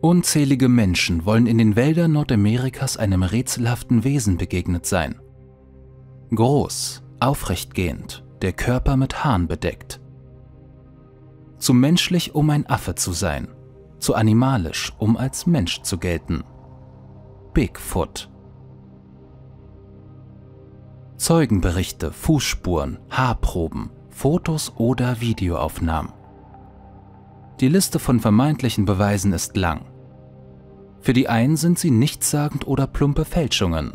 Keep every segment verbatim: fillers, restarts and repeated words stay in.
Unzählige Menschen wollen in den Wäldern Nordamerikas einem rätselhaften Wesen begegnet sein. Groß, aufrechtgehend, der Körper mit Haaren bedeckt. Zu menschlich, um ein Affe zu sein, zu animalisch, um als Mensch zu gelten. Bigfoot. Zeugenberichte, Fußspuren, Haarproben, Fotos oder Videoaufnahmen. Die Liste von vermeintlichen Beweisen ist lang. Für die einen sind sie nichtssagend oder plumpe Fälschungen,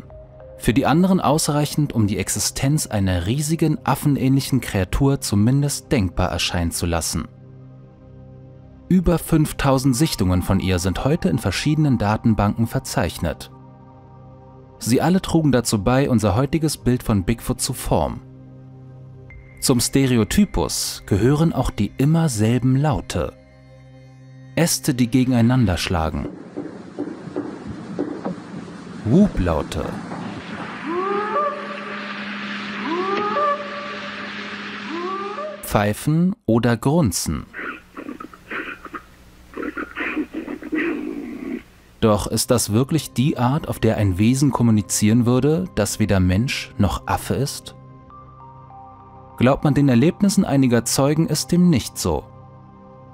für die anderen ausreichend, um die Existenz einer riesigen, affenähnlichen Kreatur zumindest denkbar erscheinen zu lassen. Über fünftausend Sichtungen von ihr sind heute in verschiedenen Datenbanken verzeichnet. Sie alle trugen dazu bei, unser heutiges Bild von Bigfoot zu formen. Zum Stereotypus gehören auch die immer selben Laute. Äste, die gegeneinander schlagen. Whoop-Laute. Pfeifen oder Grunzen. Doch ist das wirklich die Art, auf der ein Wesen kommunizieren würde, das weder Mensch noch Affe ist? Glaubt man den Erlebnissen einiger Zeugen, ist dem nicht so.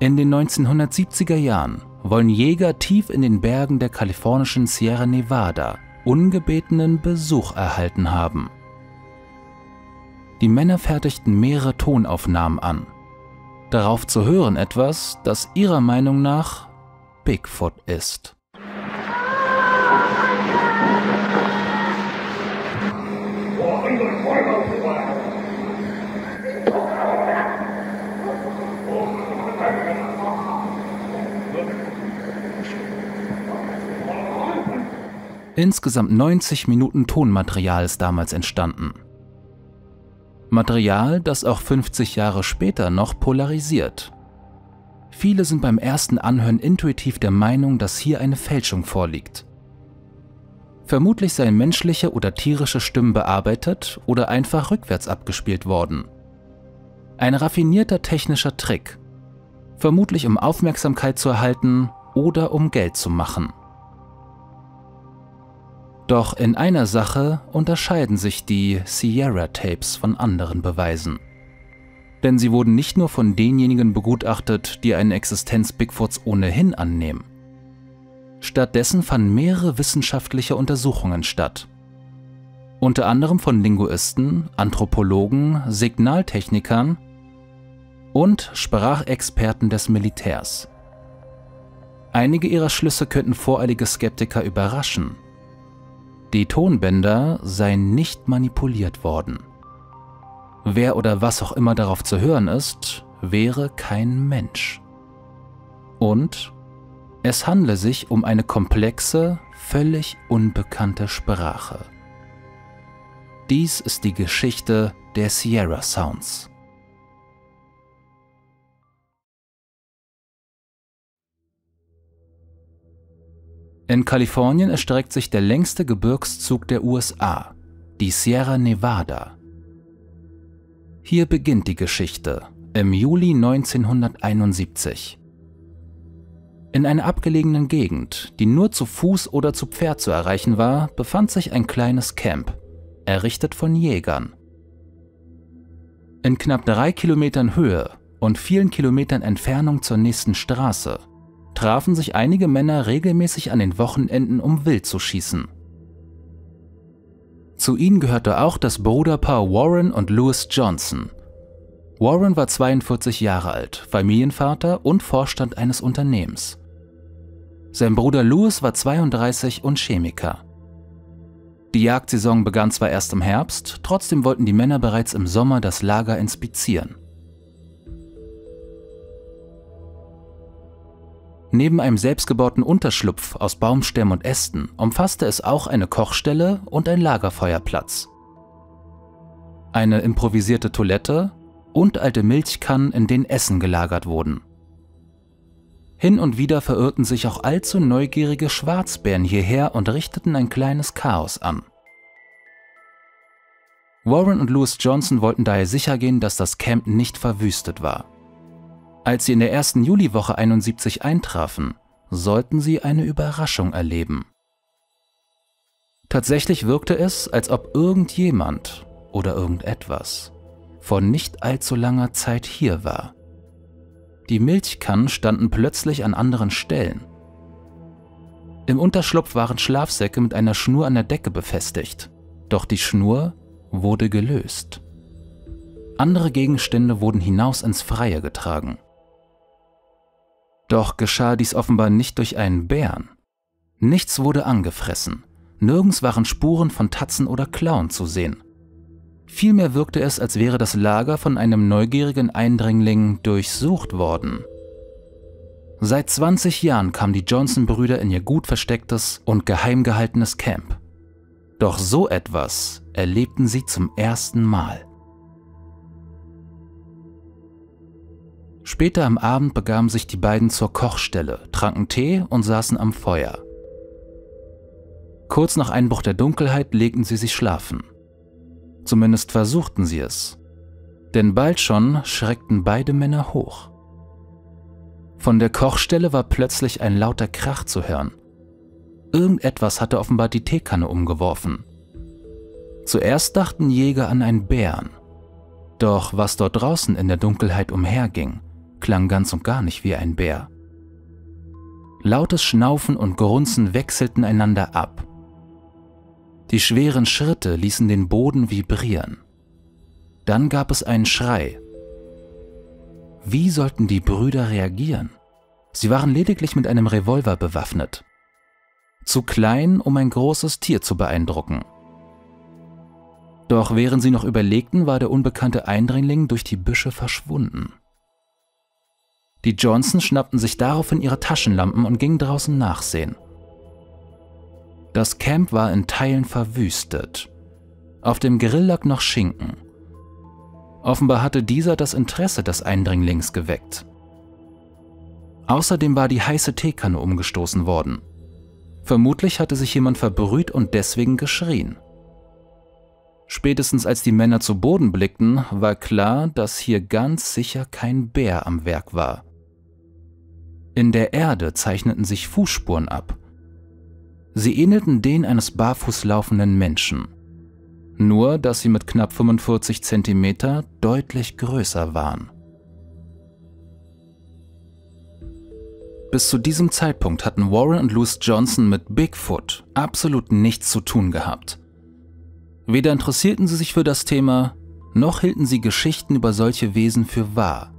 In den neunzehnhundertsiebziger Jahren wollen Jäger tief in den Bergen der kalifornischen Sierra Nevada ungebetenen Besuch erhalten haben. Die Männer fertigten mehrere Tonaufnahmen an. Darauf zu hören etwas, das ihrer Meinung nach Bigfoot ist. Insgesamt neunzig Minuten Tonmaterial ist damals entstanden. Material, das auch fünfzig Jahre später noch polarisiert. Viele sind beim ersten Anhören intuitiv der Meinung, dass hier eine Fälschung vorliegt. Vermutlich seien menschliche oder tierische Stimmen bearbeitet oder einfach rückwärts abgespielt worden. Ein raffinierter technischer Trick, vermutlich um Aufmerksamkeit zu erhalten oder um Geld zu machen. Doch in einer Sache unterscheiden sich die Sierra Tapes von anderen Beweisen. Denn sie wurden nicht nur von denjenigen begutachtet, die eine Existenz Bigfoots ohnehin annehmen. Stattdessen fanden mehrere wissenschaftliche Untersuchungen statt. Unter anderem von Linguisten, Anthropologen, Signaltechnikern und Sprachexperten des Militärs. Einige ihrer Schlüsse könnten voreilige Skeptiker überraschen. Die Tonbänder seien nicht manipuliert worden. Wer oder was auch immer darauf zu hören ist, wäre kein Mensch. Und es handle sich um eine komplexe, völlig unbekannte Sprache. Dies ist die Geschichte der Sierra Sounds. In Kalifornien erstreckt sich der längste Gebirgszug der U S A, die Sierra Nevada. Hier beginnt die Geschichte, im Juli neunzehnhunderteinundsiebzig. In einer abgelegenen Gegend, die nur zu Fuß oder zu Pferd zu erreichen war, befand sich ein kleines Camp, errichtet von Jägern. In knapp drei Kilometern Höhe und vielen Kilometern Entfernung zur nächsten Straße trafen sich einige Männer regelmäßig an den Wochenenden, um Wild zu schießen. Zu ihnen gehörte auch das Bruderpaar Warren und Louis Johnson. Warren war zweiundvierzig Jahre alt, Familienvater und Vorstand eines Unternehmens. Sein Bruder Louis war zweiunddreißig und Chemiker. Die Jagdsaison begann zwar erst im Herbst, trotzdem wollten die Männer bereits im Sommer das Lager inspizieren. Neben einem selbstgebauten Unterschlupf aus Baumstämmen und Ästen umfasste es auch eine Kochstelle und ein Lagerfeuerplatz. Eine improvisierte Toilette und alte Milchkannen, in denen Essen gelagert wurden. Hin und wieder verirrten sich auch allzu neugierige Schwarzbären hierher und richteten ein kleines Chaos an. Warren und Louis Johnson wollten daher sichergehen, dass das Camp nicht verwüstet war. Als sie in der ersten Juliwoche einundsiebzig eintrafen, sollten sie eine Überraschung erleben. Tatsächlich wirkte es, als ob irgendjemand oder irgendetwas vor nicht allzu langer Zeit hier war. Die Milchkannen standen plötzlich an anderen Stellen. Im Unterschlupf waren Schlafsäcke mit einer Schnur an der Decke befestigt, doch die Schnur wurde gelöst. Andere Gegenstände wurden hinaus ins Freie getragen. Doch geschah dies offenbar nicht durch einen Bären. Nichts wurde angefressen, nirgends waren Spuren von Tatzen oder Klauen zu sehen. Vielmehr wirkte es, als wäre das Lager von einem neugierigen Eindringling durchsucht worden. Seit zwanzig Jahren kamen die Johnson-Brüder in ihr gut verstecktes und geheim gehaltenes Camp. Doch so etwas erlebten sie zum ersten Mal. Später am Abend begaben sich die beiden zur Kochstelle, tranken Tee und saßen am Feuer. Kurz nach Einbruch der Dunkelheit legten sie sich schlafen. Zumindest versuchten sie es, denn bald schon schreckten beide Männer hoch. Von der Kochstelle war plötzlich ein lauter Krach zu hören. Irgendetwas hatte offenbar die Teekanne umgeworfen. Zuerst dachten Jäger an einen Bären, doch was dort draußen in der Dunkelheit umherging, klang ganz und gar nicht wie ein Bär. Lautes Schnaufen und Grunzen wechselten einander ab. Die schweren Schritte ließen den Boden vibrieren. Dann gab es einen Schrei. Wie sollten die Brüder reagieren? Sie waren lediglich mit einem Revolver bewaffnet. Zu klein, um ein großes Tier zu beeindrucken. Doch während sie noch überlegten, war der unbekannte Eindringling durch die Büsche verschwunden. Die Johnson schnappten sich daraufhin ihre Taschenlampen und gingen draußen nachsehen. Das Camp war in Teilen verwüstet. Auf dem Grill lag noch Schinken. Offenbar hatte dieser das Interesse des Eindringlings geweckt. Außerdem war die heiße Teekanne umgestoßen worden. Vermutlich hatte sich jemand verbrüht und deswegen geschrien. Spätestens als die Männer zu Boden blickten, war klar, dass hier ganz sicher kein Bär am Werk war. In der Erde zeichneten sich Fußspuren ab. Sie ähnelten denen eines barfuß laufenden Menschen, nur dass sie mit knapp fünfundvierzig Zentimeter deutlich größer waren. Bis zu diesem Zeitpunkt hatten Warren und Louis Johnson mit Bigfoot absolut nichts zu tun gehabt. Weder interessierten sie sich für das Thema, noch hielten sie Geschichten über solche Wesen für wahr.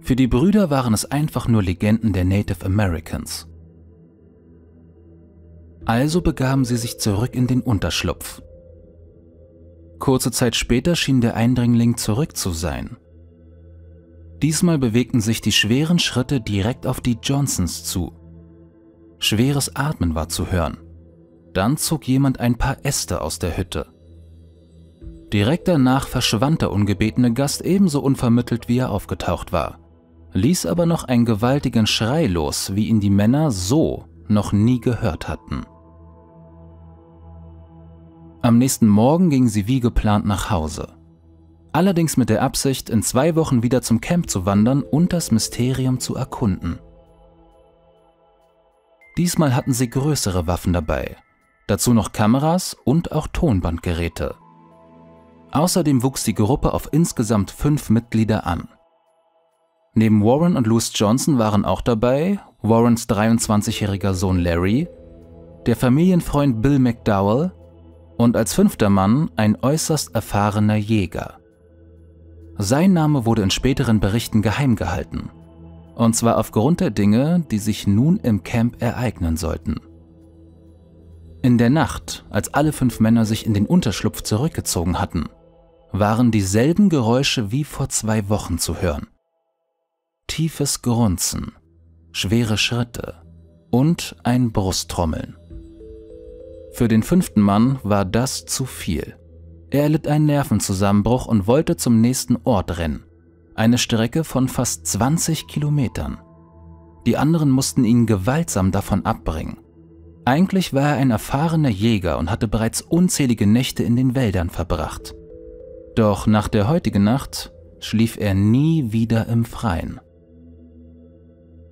Für die Brüder waren es einfach nur Legenden der Native Americans. Also begaben sie sich zurück in den Unterschlupf. Kurze Zeit später schien der Eindringling zurück zu sein. Diesmal bewegten sich die schweren Schritte direkt auf die Johnsons zu. Schweres Atmen war zu hören. Dann zog jemand ein paar Äste aus der Hütte. Direkt danach verschwand der ungebetene Gast ebenso unvermittelt, wie er aufgetaucht war, ließ aber noch einen gewaltigen Schrei los, wie ihn die Männer so noch nie gehört hatten. Am nächsten Morgen gingen sie wie geplant nach Hause. Allerdings mit der Absicht, in zwei Wochen wieder zum Camp zu wandern und das Mysterium zu erkunden. Diesmal hatten sie größere Waffen dabei, dazu noch Kameras und auch Tonbandgeräte. Außerdem wuchs die Gruppe auf insgesamt fünf Mitglieder an. Neben Warren und Louis Johnson waren auch dabei Warrens dreiundzwanzigjähriger Sohn Larry, der Familienfreund Bill McDowell und als fünfter Mann ein äußerst erfahrener Jäger. Sein Name wurde in späteren Berichten geheim gehalten, und zwar aufgrund der Dinge, die sich nun im Camp ereignen sollten. In der Nacht, als alle fünf Männer sich in den Unterschlupf zurückgezogen hatten, waren dieselben Geräusche wie vor zwei Wochen zu hören. Tiefes Grunzen, schwere Schritte und ein Brusttrommeln. Für den fünften Mann war das zu viel. Er erlitt einen Nervenzusammenbruch und wollte zum nächsten Ort rennen. Eine Strecke von fast zwanzig Kilometern. Die anderen mussten ihn gewaltsam davon abbringen. Eigentlich war er ein erfahrener Jäger und hatte bereits unzählige Nächte in den Wäldern verbracht. Doch nach der heutigen Nacht schlief er nie wieder im Freien.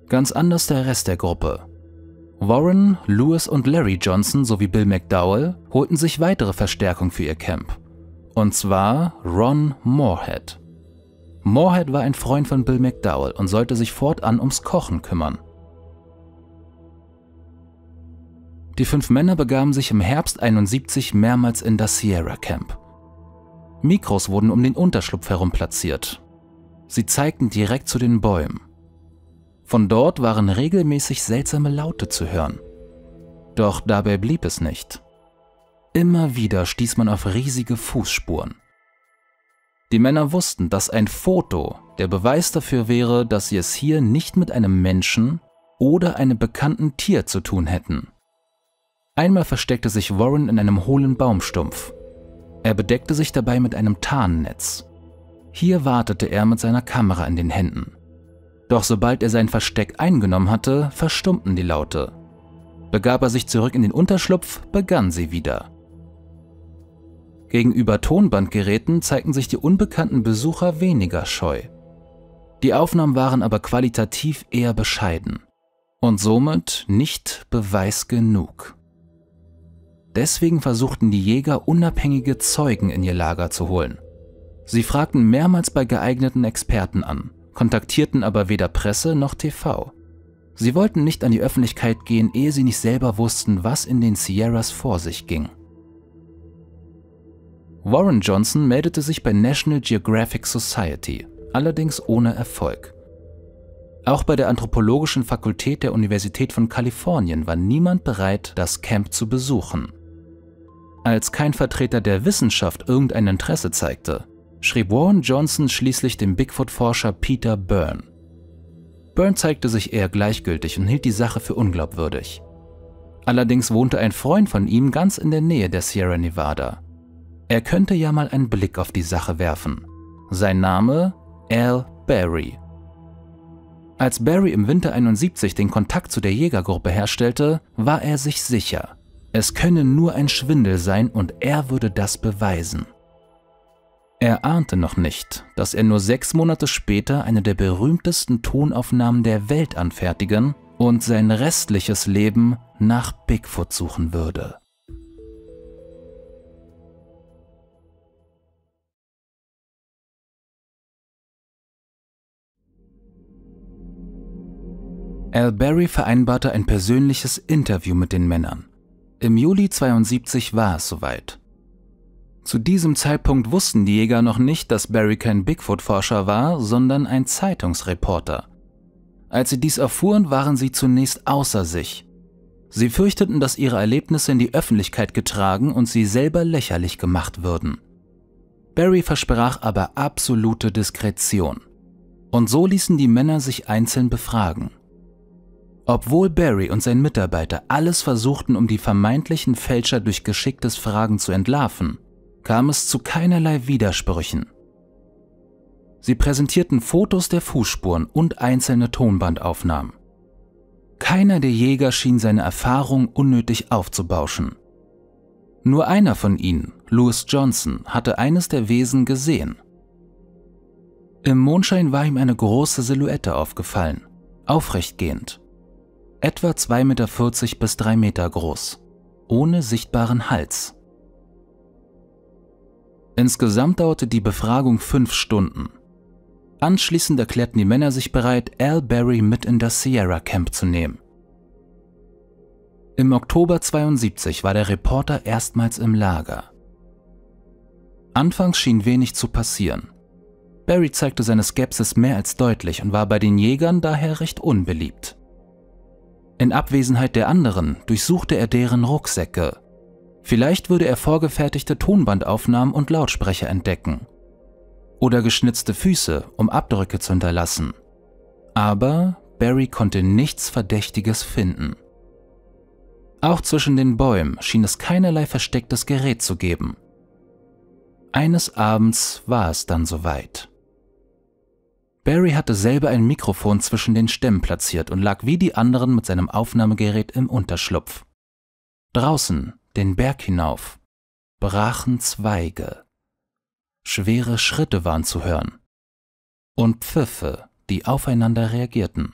Ganz anders der Rest der Gruppe, Warren, Louis und Larry Johnson sowie Bill McDowell holten sich weitere Verstärkung für ihr Camp. Und zwar Ron Morehead. Morehead war ein Freund von Bill McDowell und sollte sich fortan ums Kochen kümmern. Die fünf Männer begaben sich im Herbst einundsiebzig mehrmals in das Sierra Camp. Mikros wurden um den Unterschlupf herum platziert. Sie zeigten direkt zu den Bäumen. Von dort waren regelmäßig seltsame Laute zu hören. Doch dabei blieb es nicht. Immer wieder stieß man auf riesige Fußspuren. Die Männer wussten, dass ein Foto der Beweis dafür wäre, dass sie es hier nicht mit einem Menschen oder einem bekannten Tier zu tun hätten. Einmal versteckte sich Warren in einem hohlen Baumstumpf. Er bedeckte sich dabei mit einem Tarnnetz. Hier wartete er mit seiner Kamera in den Händen. Doch sobald er sein Versteck eingenommen hatte, verstummten die Laute. Begab er sich zurück in den Unterschlupf, begann sie wieder. Gegenüber Tonbandgeräten zeigten sich die unbekannten Besucher weniger scheu. Die Aufnahmen waren aber qualitativ eher bescheiden und somit nicht Beweis genug. Deswegen versuchten die Jäger, unabhängige Zeugen in ihr Lager zu holen. Sie fragten mehrmals bei geeigneten Experten an, kontaktierten aber weder Presse noch T V. Sie wollten nicht an die Öffentlichkeit gehen, ehe sie nicht selber wussten, was in den Sierras vor sich ging. Warren Johnson meldete sich bei National Geographic Society, allerdings ohne Erfolg. Auch bei der Anthropologischen Fakultät der Universität von Kalifornien war niemand bereit, das Camp zu besuchen. Als kein Vertreter der Wissenschaft irgendein Interesse zeigte, schrieb Warren Johnson schließlich dem Bigfoot-Forscher Peter Byrne. Byrne zeigte sich eher gleichgültig und hielt die Sache für unglaubwürdig. Allerdings wohnte ein Freund von ihm ganz in der Nähe der Sierra Nevada. Er könnte ja mal einen Blick auf die Sache werfen. Sein Name? Alan Berry. Als Berry im Winter einundsiebzig den Kontakt zu der Jägergruppe herstellte, war er sich sicher. Es könne nur ein Schwindel sein und er würde das beweisen. Er ahnte noch nicht, dass er nur sechs Monate später eine der berühmtesten Tonaufnahmen der Welt anfertigen und sein restliches Leben nach Bigfoot suchen würde. Al Berry vereinbarte ein persönliches Interview mit den Männern. Im Juli zweiundsiebzig war es soweit. Zu diesem Zeitpunkt wussten die Jäger noch nicht, dass Berry kein Bigfoot-Forscher war, sondern ein Zeitungsreporter. Als sie dies erfuhren, waren sie zunächst außer sich. Sie fürchteten, dass ihre Erlebnisse in die Öffentlichkeit getragen und sie selber lächerlich gemacht würden. Berry versprach aber absolute Diskretion. Und so ließen die Männer sich einzeln befragen. Obwohl Berry und sein Mitarbeiter alles versuchten, um die vermeintlichen Fälscher durch geschicktes Fragen zu entlarven, kam es zu keinerlei Widersprüchen. Sie präsentierten Fotos der Fußspuren und einzelne Tonbandaufnahmen. Keiner der Jäger schien seine Erfahrung unnötig aufzubauschen. Nur einer von ihnen, Louis Johnson, hatte eines der Wesen gesehen. Im Mondschein war ihm eine große Silhouette aufgefallen, aufrechtgehend. Etwa zwei Meter vierzig bis drei Meter groß, ohne sichtbaren Hals. Insgesamt dauerte die Befragung fünf Stunden. Anschließend erklärten die Männer sich bereit, Al Berry mit in das Sierra Camp zu nehmen. Im Oktober zweiundsiebzig war der Reporter erstmals im Lager. Anfangs schien wenig zu passieren. Berry zeigte seine Skepsis mehr als deutlich und war bei den Jägern daher recht unbeliebt. In Abwesenheit der anderen durchsuchte er deren Rucksäcke. Vielleicht würde er vorgefertigte Tonbandaufnahmen und Lautsprecher entdecken. Oder geschnitzte Füße, um Abdrücke zu hinterlassen. Aber Berry konnte nichts Verdächtiges finden. Auch zwischen den Bäumen schien es keinerlei verstecktes Gerät zu geben. Eines Abends war es dann soweit. Berry hatte selber ein Mikrofon zwischen den Stämmen platziert und lag wie die anderen mit seinem Aufnahmegerät im Unterschlupf. Draußen, den Berg hinauf, brachen Zweige. Schwere Schritte waren zu hören. Und Pfiffe, die aufeinander reagierten.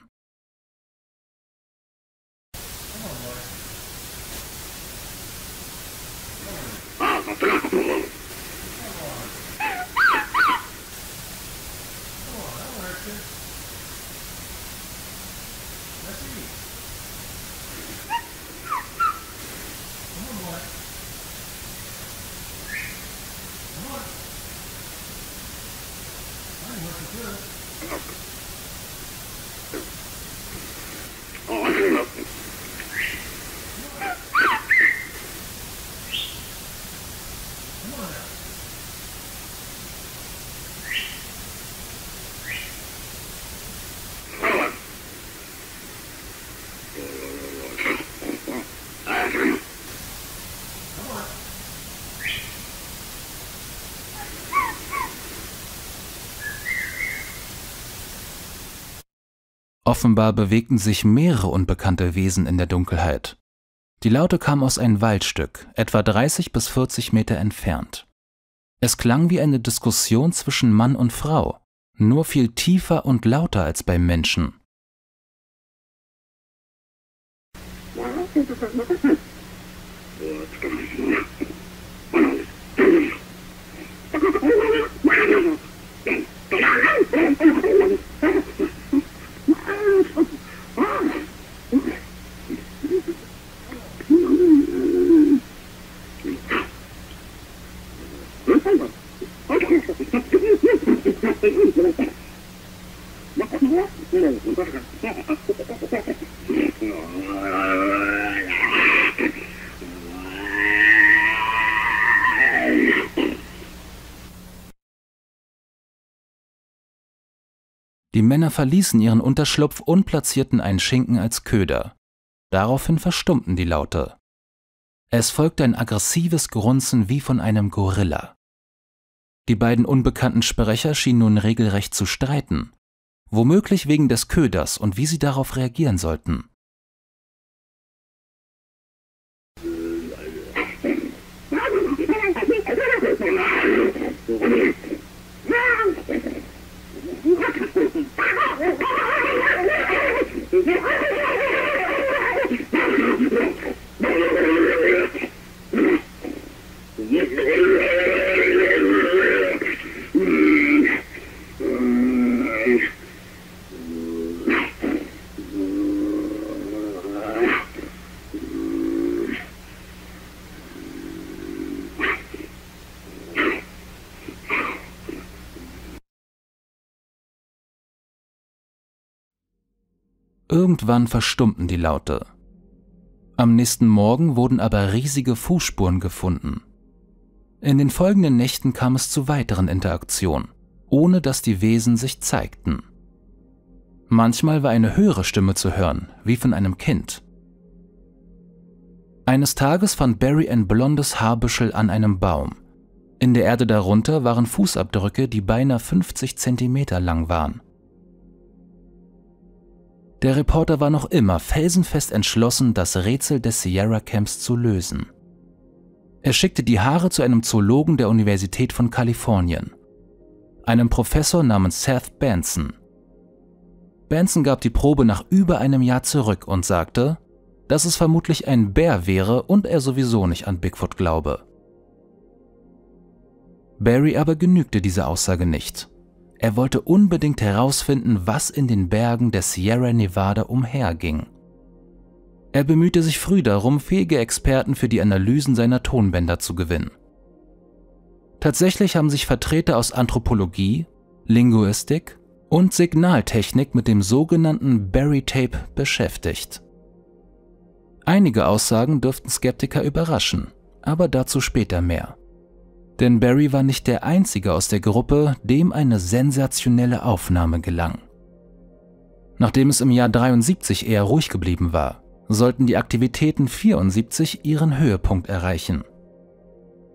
Offenbar bewegten sich mehrere unbekannte Wesen in der Dunkelheit. Die Laute kamen aus einem Waldstück, etwa dreißig bis vierzig Meter entfernt. Es klang wie eine Diskussion zwischen Mann und Frau, nur viel tiefer und lauter als beim Menschen. Die Männer verließen ihren Unterschlupf und platzierten einen Schinken als Köder. Daraufhin verstummten die Laute. Es folgte ein aggressives Grunzen wie von einem Gorilla. Die beiden unbekannten Sprecher schienen nun regelrecht zu streiten, womöglich wegen des Köders und wie sie darauf reagieren sollten. Irgendwann verstummten die Laute. Am nächsten Morgen wurden aber riesige Fußspuren gefunden. In den folgenden Nächten kam es zu weiteren Interaktionen, ohne dass die Wesen sich zeigten. Manchmal war eine höhere Stimme zu hören, wie von einem Kind. Eines Tages fand Berry ein blondes Haarbüschel an einem Baum. In der Erde darunter waren Fußabdrücke, die beinahe fünfzig Zentimeter lang waren. Der Reporter war noch immer felsenfest entschlossen, das Rätsel des Sierra Camps zu lösen. Er schickte die Haare zu einem Zoologen der Universität von Kalifornien, einem Professor namens Seth Benson. Benson gab die Probe nach über einem Jahr zurück und sagte, dass es vermutlich ein Bär wäre und er sowieso nicht an Bigfoot glaube. Berry aber genügte diese Aussage nicht. Er wollte unbedingt herausfinden, was in den Bergen der Sierra Nevada umherging. Er bemühte sich früh darum, fähige Experten für die Analysen seiner Tonbänder zu gewinnen. Tatsächlich haben sich Vertreter aus Anthropologie, Linguistik und Signaltechnik mit dem sogenannten Berry-Tape beschäftigt. Einige Aussagen dürften Skeptiker überraschen, aber dazu später mehr. Denn Berry war nicht der einzige aus der Gruppe, dem eine sensationelle Aufnahme gelang. Nachdem es im Jahr dreiundsiebzig eher ruhig geblieben war, sollten die Aktivitäten vierundsiebzig ihren Höhepunkt erreichen.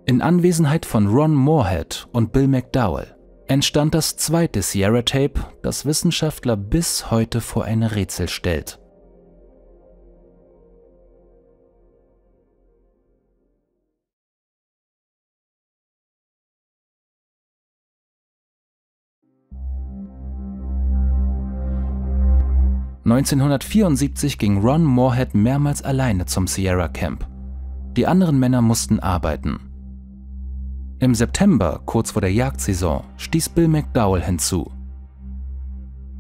In Anwesenheit von Ron Morehead und Bill McDowell entstand das zweite Sierra Tape, das Wissenschaftler bis heute vor ein Rätsel stellt. neunzehnhundertvierundsiebzig ging Ron Morehead mehrmals alleine zum Sierra Camp. Die anderen Männer mussten arbeiten. Im September, kurz vor der Jagdsaison, stieß Bill McDowell hinzu.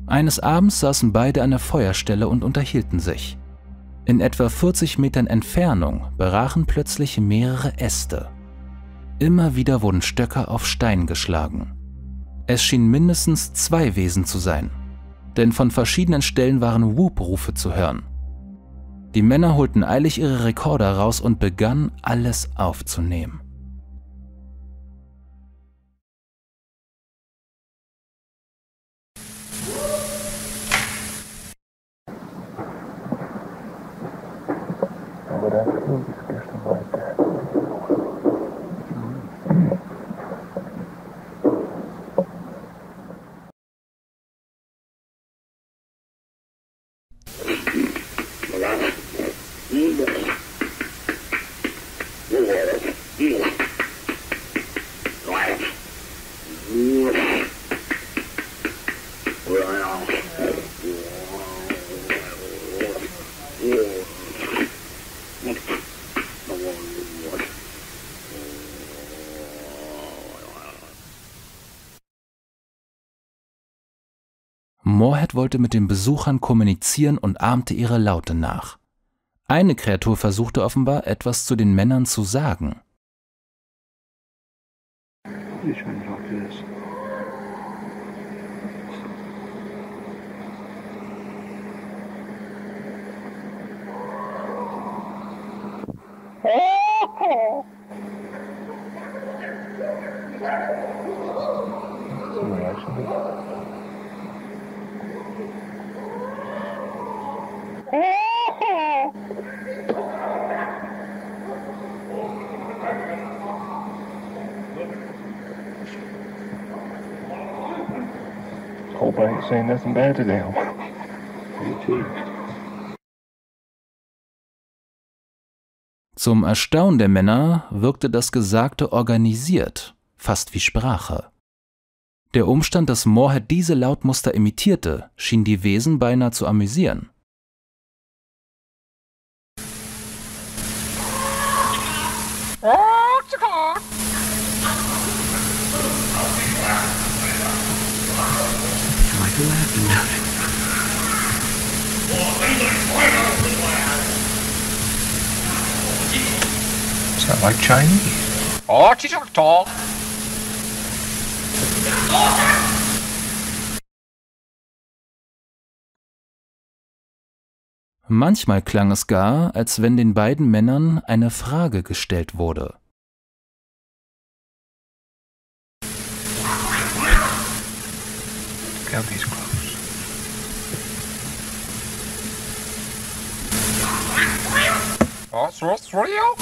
Eines Abends saßen beide an der Feuerstelle und unterhielten sich. In etwa vierzig Metern Entfernung brachen plötzlich mehrere Äste. Immer wieder wurden Stöcker auf Stein geschlagen. Es schienen mindestens zwei Wesen zu sein, denn von verschiedenen Stellen waren Whoop-Rufe zu hören. Die Männer holten eilig ihre Rekorder raus und begannen, alles aufzunehmen. Morehead wollte mit den Besuchern kommunizieren und ahmte ihre Laute nach. Eine Kreatur versuchte offenbar, etwas zu den Männern zu sagen. Ich bin Hope I ain't saying nothing bad to them. Me too. Zum Erstaunen der Männer wirkte das Gesagte organisiert, fast wie Sprache. Der Umstand, dass Morehead diese Lautmuster imitierte, schien die Wesen beinahe zu amüsieren. Is that like Chinese? Oh, she's not tall. Manchmal klang es gar, als wenn den beiden Männern eine Frage gestellt wurde. Oh, so, so, ja.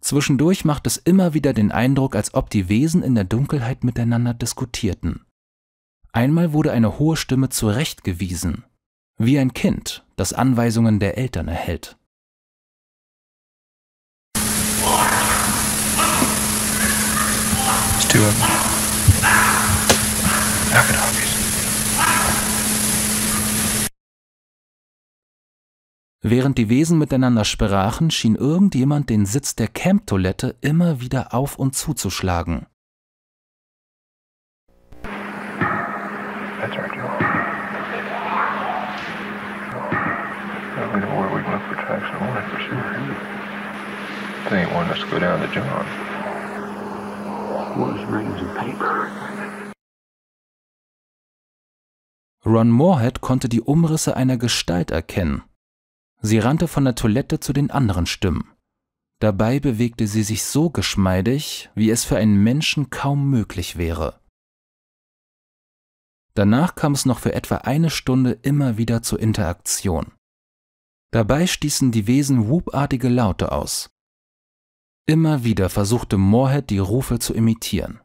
Zwischendurch macht es immer wieder den Eindruck, als ob die Wesen in der Dunkelheit miteinander diskutierten. Einmal wurde eine hohe Stimme zurechtgewiesen, wie ein Kind, das Anweisungen der Eltern erhält. Während die Wesen miteinander sprachen, schien irgendjemand den Sitz der Camp-Toilette immer wieder auf- und zuzuschlagen. Ron Morehead konnte die Umrisse einer Gestalt erkennen. Sie rannte von der Toilette zu den anderen Stimmen. Dabei bewegte sie sich so geschmeidig, wie es für einen Menschen kaum möglich wäre. Danach kam es noch für etwa eine Stunde immer wieder zur Interaktion. Dabei stießen die Wesen whoop-artige Laute aus. Immer wieder versuchte Morehead, die Rufe zu imitieren.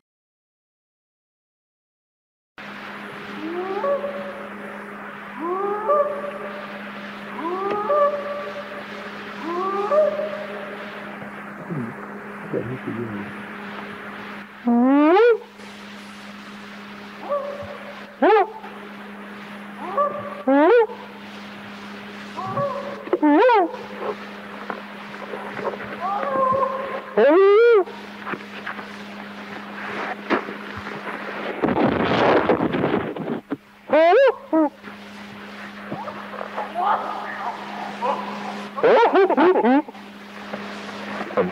I'm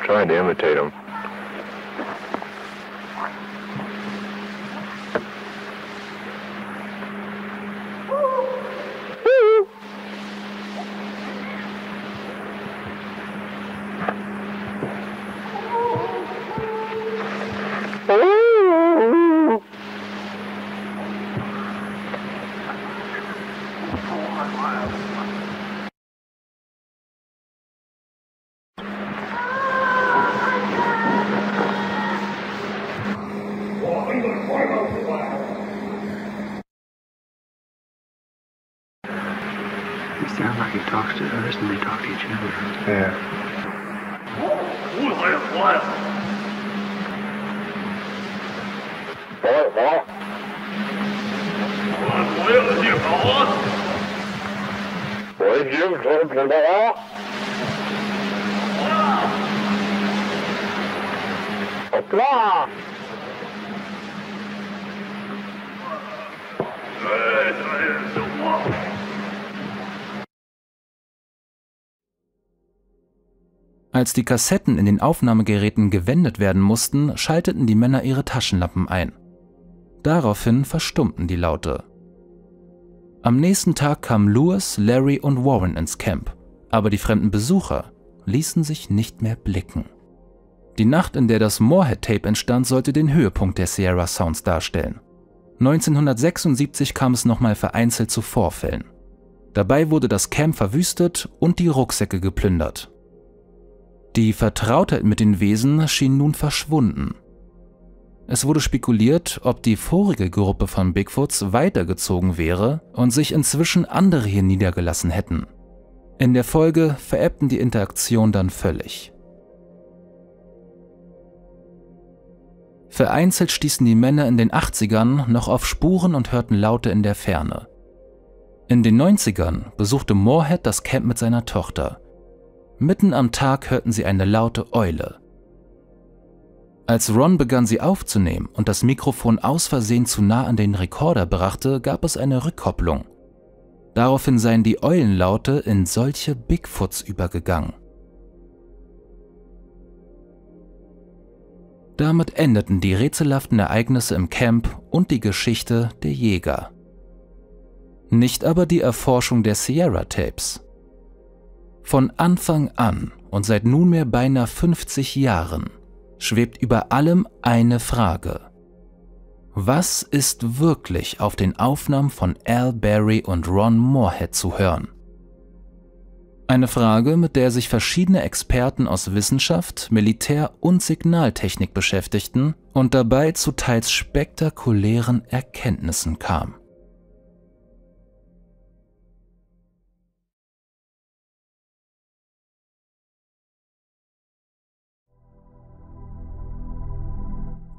trying to imitate him. Als die Kassetten in den Aufnahmegeräten gewendet werden mussten, schalteten die Männer ihre Taschenlampen ein. Daraufhin verstummten die Laute. Am nächsten Tag kamen Louis, Larry und Warren ins Camp, aber die fremden Besucher ließen sich nicht mehr blicken. Die Nacht, in der das Morehead-Tape entstand, sollte den Höhepunkt der Sierra Sounds darstellen. neunzehnhundertsechsundsiebzig kam es nochmal vereinzelt zu Vorfällen. Dabei wurde das Camp verwüstet und die Rucksäcke geplündert. Die Vertrautheit mit den Wesen schien nun verschwunden. Es wurde spekuliert, ob die vorige Gruppe von Bigfoots weitergezogen wäre und sich inzwischen andere hier niedergelassen hätten. In der Folge verebbten die Interaktion dann völlig. Vereinzelt stießen die Männer in den achtzigern noch auf Spuren und hörten Laute in der Ferne. In den neunzigern besuchte Morehead das Camp mit seiner Tochter. Mitten am Tag hörten sie eine laute Eule. Als Ron begann, sie aufzunehmen und das Mikrofon aus Versehen zu nah an den Rekorder brachte, gab es eine Rückkopplung. Daraufhin seien die Eulenlaute in solche Bigfoots übergegangen. Damit endeten die rätselhaften Ereignisse im Camp und die Geschichte der Jäger. Nicht aber die Erforschung der Sierra Tapes. Von Anfang an und seit nunmehr beinahe fünfzig Jahren schwebt über allem eine Frage. Was ist wirklich auf den Aufnahmen von Alan Berry und Ron Morehead zu hören? Eine Frage, mit der sich verschiedene Experten aus Wissenschaft, Militär und Signaltechnik beschäftigten und dabei zu teils spektakulären Erkenntnissen kam.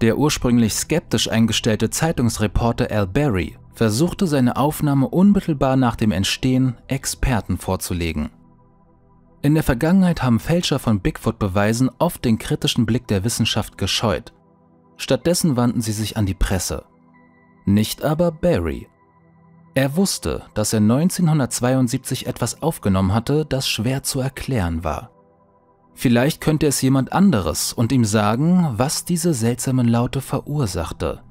Der ursprünglich skeptisch eingestellte Zeitungsreporter Alan Berry versuchte, seine Aufnahme unmittelbar nach dem Entstehen Experten vorzulegen. In der Vergangenheit haben Fälscher von Bigfoot-Beweisen oft den kritischen Blick der Wissenschaft gescheut. Stattdessen wandten sie sich an die Presse. Nicht aber Berry. Er wusste, dass er neunzehnhundertzweiundsiebzig etwas aufgenommen hatte, das schwer zu erklären war. Vielleicht könnte es jemand anderes und ihm sagen, was diese seltsamen Laute verursachte.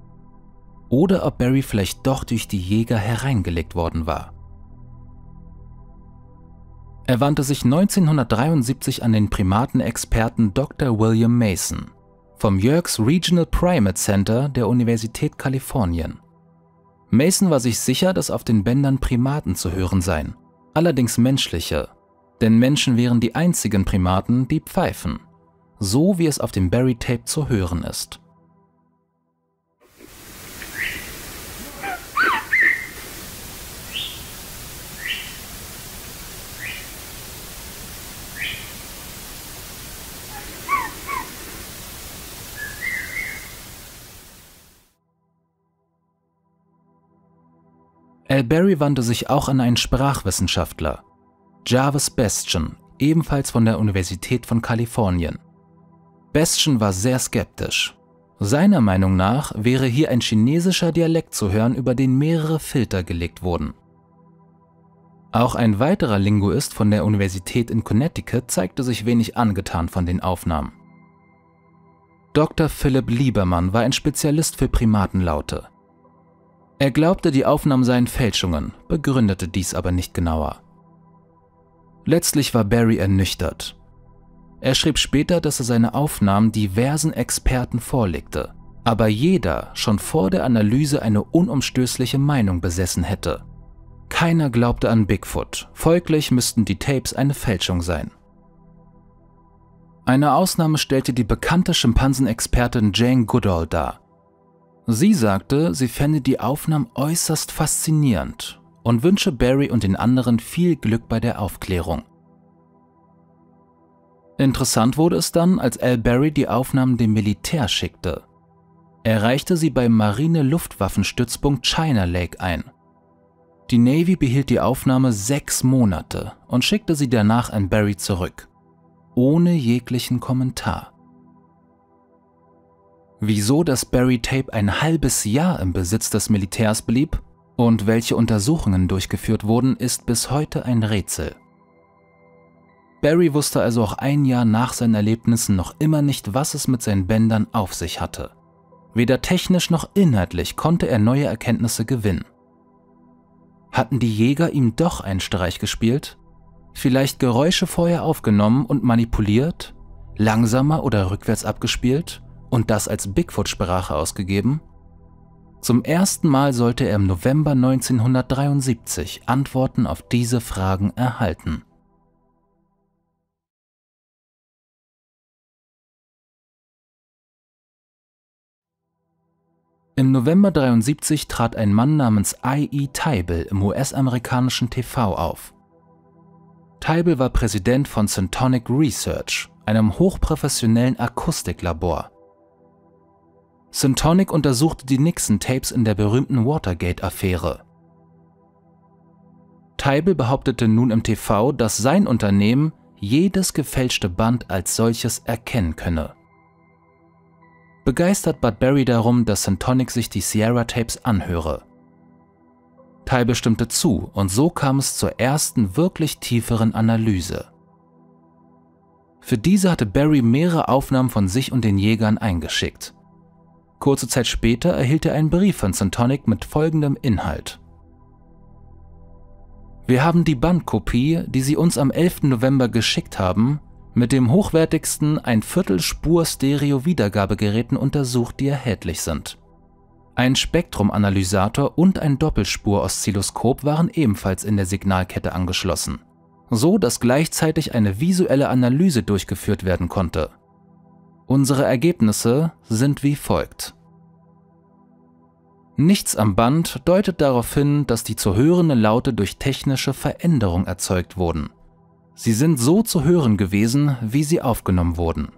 Oder ob Berry vielleicht doch durch die Jäger hereingelegt worden war. Er wandte sich neunzehnhundertdreiundsiebzig an den Primatenexperten Doktor William Mason vom Yerkes Regional Primate Center der Universität Kalifornien. Mason war sich sicher, dass auf den Bändern Primaten zu hören seien, allerdings menschliche. Denn Menschen wären die einzigen Primaten, die pfeifen, so wie es auf dem Berry-Tape zu hören ist. Al Berry wandte sich auch an einen Sprachwissenschaftler, Jarvis Bastian, ebenfalls von der Universität von Kalifornien. Bastian war sehr skeptisch. Seiner Meinung nach wäre hier ein chinesischer Dialekt zu hören, über den mehrere Filter gelegt wurden. Auch ein weiterer Linguist von der Universität in Connecticut zeigte sich wenig angetan von den Aufnahmen. Doktor Philipp Liebermann war ein Spezialist für Primatenlaute. Er glaubte, die Aufnahmen seien Fälschungen, begründete dies aber nicht genauer. Letztlich war Berry ernüchtert. Er schrieb später, dass er seine Aufnahmen diversen Experten vorlegte, aber jeder schon vor der Analyse eine unumstößliche Meinung besessen hätte. Keiner glaubte an Bigfoot, folglich müssten die Tapes eine Fälschung sein. Eine Ausnahme stellte die bekannte Schimpansenexpertin Jane Goodall dar. Sie sagte, sie fände die Aufnahmen äußerst faszinierend und wünsche Berry und den anderen viel Glück bei der Aufklärung. Interessant wurde es dann, als Al Berry die Aufnahmen dem Militär schickte. Er reichte sie beim Marine-Luftwaffenstützpunkt China Lake ein. Die Navy behielt die Aufnahme sechs Monate und schickte sie danach an Berry zurück, ohne jeglichen Kommentar. Wieso das Berry-Tape ein halbes Jahr im Besitz des Militärs blieb und welche Untersuchungen durchgeführt wurden, ist bis heute ein Rätsel. Berry wusste also auch ein Jahr nach seinen Erlebnissen noch immer nicht, was es mit seinen Bändern auf sich hatte. Weder technisch noch inhaltlich konnte er neue Erkenntnisse gewinnen. Hatten die Jäger ihm doch einen Streich gespielt? Vielleicht Geräusche vorher aufgenommen und manipuliert, langsamer oder rückwärts abgespielt und das als Bigfoot-Sprache ausgegeben? Zum ersten Mal sollte er im November neunzehnhundertdreiundsiebzig Antworten auf diese Fragen erhalten. Im November neunzehnhundertdreiundsiebzig trat ein Mann namens I E Teibel im U S-amerikanischen T V auf. Teibel war Präsident von Syntonic Research, einem hochprofessionellen Akustiklabor. Syntonic untersuchte die Nixon-Tapes in der berühmten Watergate-Affäre. Teibel behauptete nun im T V, dass sein Unternehmen jedes gefälschte Band als solches erkennen könne. Begeistert bat Berry darum, dass Syntonic sich die Sierra Tapes anhöre. Teibel stimmte zu und so kam es zur ersten wirklich tieferen Analyse. Für diese hatte Berry mehrere Aufnahmen von sich und den Jägern eingeschickt. Kurze Zeit später erhielt er einen Brief von Syntonic mit folgendem Inhalt: Wir haben die Bandkopie, die Sie uns am elften November geschickt haben, mit dem hochwertigsten ein Viertel Spur Stereo-Wiedergabegeräten untersucht, die erhältlich sind. Ein Spektrumanalysator und ein Doppelspur-Oszilloskop waren ebenfalls in der Signalkette angeschlossen, so dass gleichzeitig eine visuelle Analyse durchgeführt werden konnte. Unsere Ergebnisse sind wie folgt. Nichts am Band deutet darauf hin, dass die zu hörenden Laute durch technische Veränderung erzeugt wurden. Sie sind so zu hören gewesen, wie sie aufgenommen wurden.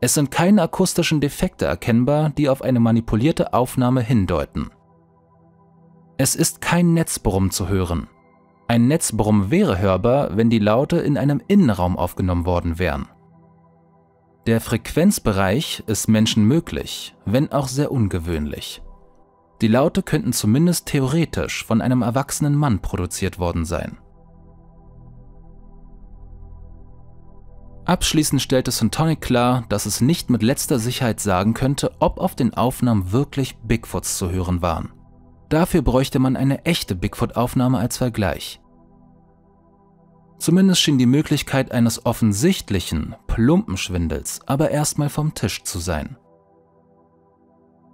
Es sind keine akustischen Defekte erkennbar, die auf eine manipulierte Aufnahme hindeuten. Es ist kein Netzbrummen zu hören. Ein Netzbrummen wäre hörbar, wenn die Laute in einem Innenraum aufgenommen worden wären. Der Frequenzbereich ist Menschen möglich, wenn auch sehr ungewöhnlich. Die Laute könnten zumindest theoretisch von einem erwachsenen Mann produziert worden sein. Abschließend stellte Syntonic klar, dass es nicht mit letzter Sicherheit sagen könnte, ob auf den Aufnahmen wirklich Bigfoots zu hören waren. Dafür bräuchte man eine echte Bigfoot-Aufnahme als Vergleich. Zumindest schien die Möglichkeit eines offensichtlichen, plumpen Schwindels aber erstmal vom Tisch zu sein.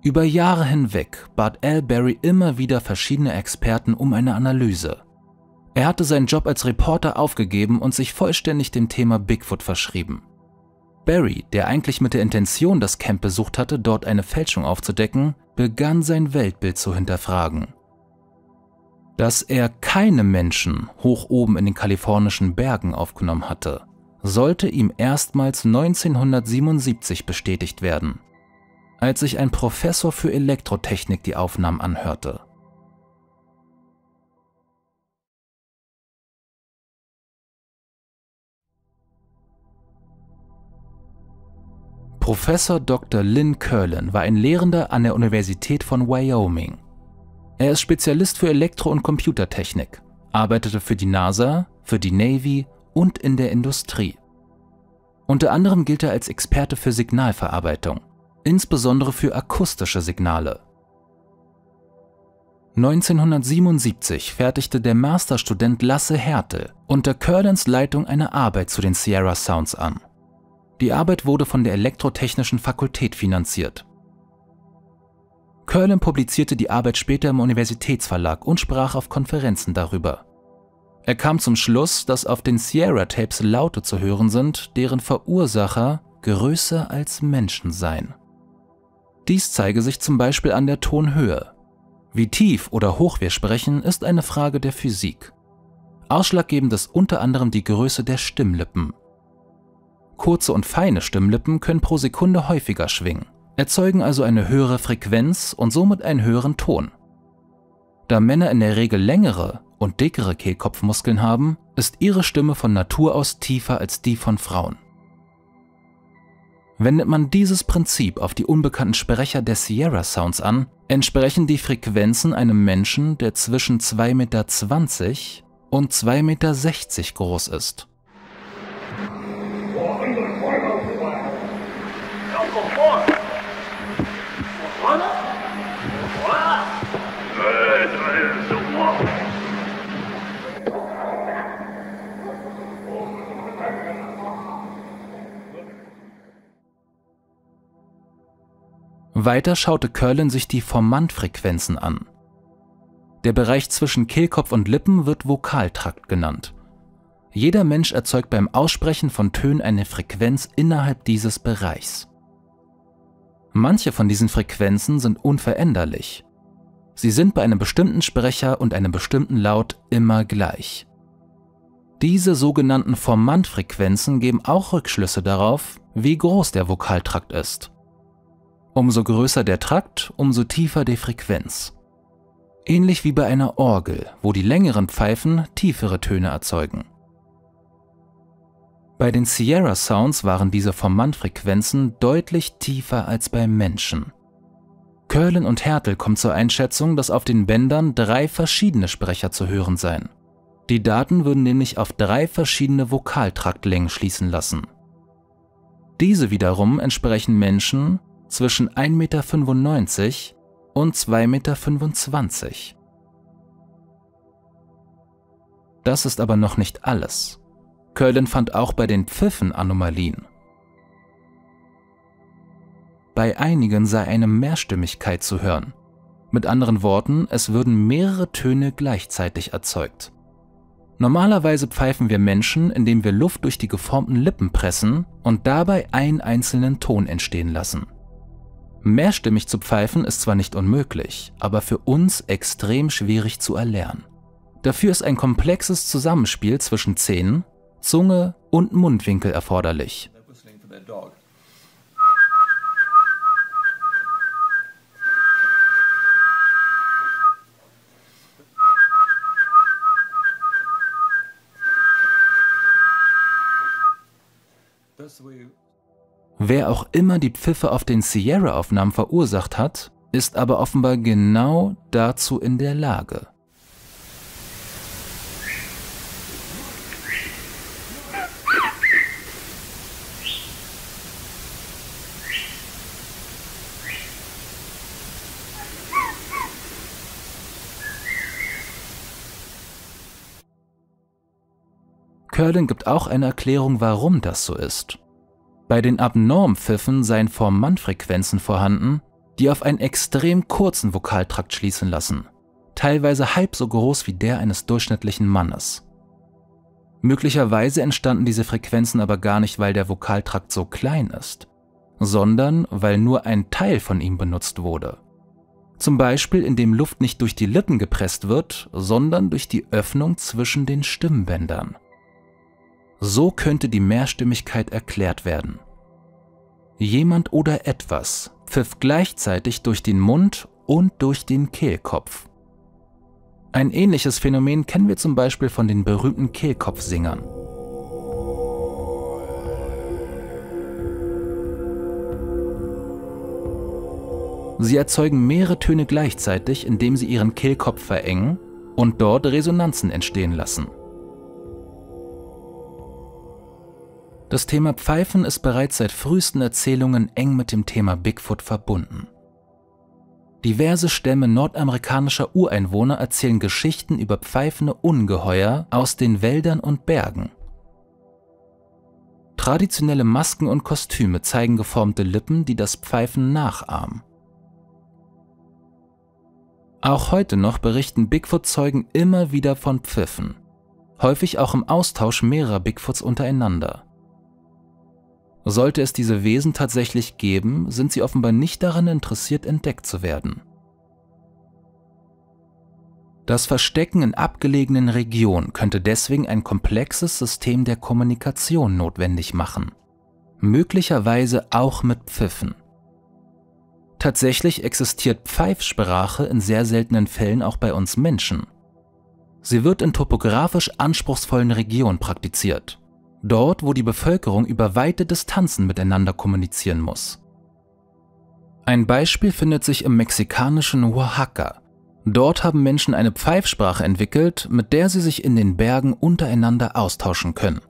Über Jahre hinweg bat Al Berry immer wieder verschiedene Experten um eine Analyse. Er hatte seinen Job als Reporter aufgegeben und sich vollständig dem Thema Bigfoot verschrieben. Berry, der eigentlich mit der Intention das Camp besucht hatte, dort eine Fälschung aufzudecken, begann sein Weltbild zu hinterfragen. Dass er keine Menschen hoch oben in den kalifornischen Bergen aufgenommen hatte, sollte ihm erstmals neunzehnhundertsiebenundsiebzig bestätigt werden, als sich ein Professor für Elektrotechnik die Aufnahmen anhörte. Professor Doktor Lynn Kirlin war ein Lehrender an der Universität von Wyoming. Er ist Spezialist für Elektro- und Computertechnik, arbeitete für die NASA, für die Navy und in der Industrie. Unter anderem gilt er als Experte für Signalverarbeitung, insbesondere für akustische Signale. neunzehnhundertsiebenundsiebzig fertigte der Masterstudent Lasse Hertel unter Kirlins Leitung eine Arbeit zu den Sierra Sounds an. Die Arbeit wurde von der Elektrotechnischen Fakultät finanziert. Kirlin publizierte die Arbeit später im Universitätsverlag und sprach auf Konferenzen darüber. Er kam zum Schluss, dass auf den Sierra Tapes Laute zu hören sind, deren Verursacher größer als Menschen seien. Dies zeige sich zum Beispiel an der Tonhöhe. Wie tief oder hoch wir sprechen, ist eine Frage der Physik. Ausschlaggebend ist unter anderem die Größe der Stimmlippen. Kurze und feine Stimmlippen können pro Sekunde häufiger schwingen, erzeugen also eine höhere Frequenz und somit einen höheren Ton. Da Männer in der Regel längere und dickere Kehlkopfmuskeln haben, ist ihre Stimme von Natur aus tiefer als die von Frauen. Wendet man dieses Prinzip auf die unbekannten Sprecher der Sierra Sounds an, entsprechen die Frequenzen einem Menschen, der zwischen zwei Meter zwanzig und zwei Meter sechzig groß ist. Weiter schaute Kirlin sich die Formantfrequenzen an. Der Bereich zwischen Kehlkopf und Lippen wird Vokaltrakt genannt. Jeder Mensch erzeugt beim Aussprechen von Tönen eine Frequenz innerhalb dieses Bereichs. Manche von diesen Frequenzen sind unveränderlich. Sie sind bei einem bestimmten Sprecher und einem bestimmten Laut immer gleich. Diese sogenannten Formantfrequenzen geben auch Rückschlüsse darauf, wie groß der Vokaltrakt ist. Umso größer der Trakt, umso tiefer die Frequenz. Ähnlich wie bei einer Orgel, wo die längeren Pfeifen tiefere Töne erzeugen. Bei den Sierra Sounds waren diese Formantfrequenzen deutlich tiefer als beim Menschen. Kirlin und Hertel kommen zur Einschätzung, dass auf den Bändern drei verschiedene Sprecher zu hören seien. Die Daten würden nämlich auf drei verschiedene Vokaltraktlängen schließen lassen. Diese wiederum entsprechen Menschen zwischen ein Meter fünfundneunzig und zwei Meter fünfundzwanzig. Das ist aber noch nicht alles. Kirlin fand auch bei den Pfiffen Anomalien. Bei einigen sei eine Mehrstimmigkeit zu hören. Mit anderen Worten, es würden mehrere Töne gleichzeitig erzeugt. Normalerweise pfeifen wir Menschen, indem wir Luft durch die geformten Lippen pressen und dabei einen einzelnen Ton entstehen lassen. Mehrstimmig zu pfeifen ist zwar nicht unmöglich, aber für uns extrem schwierig zu erlernen. Dafür ist ein komplexes Zusammenspiel zwischen Zähnen, Zunge und Mundwinkel erforderlich. Wer auch immer die Pfiffe auf den Sierra-Aufnahmen verursacht hat, ist aber offenbar genau dazu in der Lage. Kirlin gibt auch eine Erklärung, warum das so ist. Bei den abnormen Pfiffen seien Formantfrequenzen vorhanden, die auf einen extrem kurzen Vokaltrakt schließen lassen, teilweise halb so groß wie der eines durchschnittlichen Mannes. Möglicherweise entstanden diese Frequenzen aber gar nicht, weil der Vokaltrakt so klein ist, sondern weil nur ein Teil von ihm benutzt wurde. Zum Beispiel indem Luft nicht durch die Lippen gepresst wird, sondern durch die Öffnung zwischen den Stimmbändern. So könnte die Mehrstimmigkeit erklärt werden. Jemand oder etwas pfiff gleichzeitig durch den Mund und durch den Kehlkopf. Ein ähnliches Phänomen kennen wir zum Beispiel von den berühmten Kehlkopfsingern. Sie erzeugen mehrere Töne gleichzeitig, indem sie ihren Kehlkopf verengen und dort Resonanzen entstehen lassen. Das Thema Pfeifen ist bereits seit frühesten Erzählungen eng mit dem Thema Bigfoot verbunden. Diverse Stämme nordamerikanischer Ureinwohner erzählen Geschichten über pfeifende Ungeheuer aus den Wäldern und Bergen. Traditionelle Masken und Kostüme zeigen geformte Lippen, die das Pfeifen nachahmen. Auch heute noch berichten Bigfoot-Zeugen immer wieder von Pfiffen, häufig auch im Austausch mehrerer Bigfoots untereinander. Sollte es diese Wesen tatsächlich geben, sind sie offenbar nicht daran interessiert, entdeckt zu werden. Das Verstecken in abgelegenen Regionen könnte deswegen ein komplexes System der Kommunikation notwendig machen, möglicherweise auch mit Pfiffen. Tatsächlich existiert Pfeifsprache in sehr seltenen Fällen auch bei uns Menschen. Sie wird in topografisch anspruchsvollen Regionen praktiziert, dort, wo die Bevölkerung über weite Distanzen miteinander kommunizieren muss. Ein Beispiel findet sich im mexikanischen Oaxaca. Dort haben Menschen eine Pfeifsprache entwickelt, mit der sie sich in den Bergen untereinander austauschen können.